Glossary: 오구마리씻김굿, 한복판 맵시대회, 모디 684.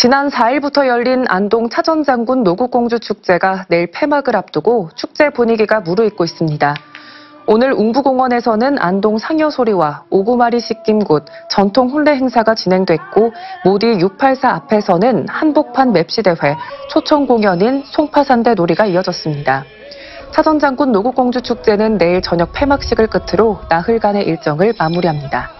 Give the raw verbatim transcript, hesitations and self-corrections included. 지난 사일부터 열린 안동 차전장군 노국공주축제가 내일 폐막을 앞두고 축제 분위기가 무르익고 있습니다. 오늘 웅부공원에서는 안동 상여소리와 오구마리씻김굿 전통 혼례 행사가 진행됐고 모디 육팔사 앞에서는 한복판 맵시대회, 초청공연인 송파산대 놀이가 이어졌습니다. 차전장군 노국공주축제는 내일 저녁 폐막식을 끝으로 나흘간의 일정을 마무리합니다.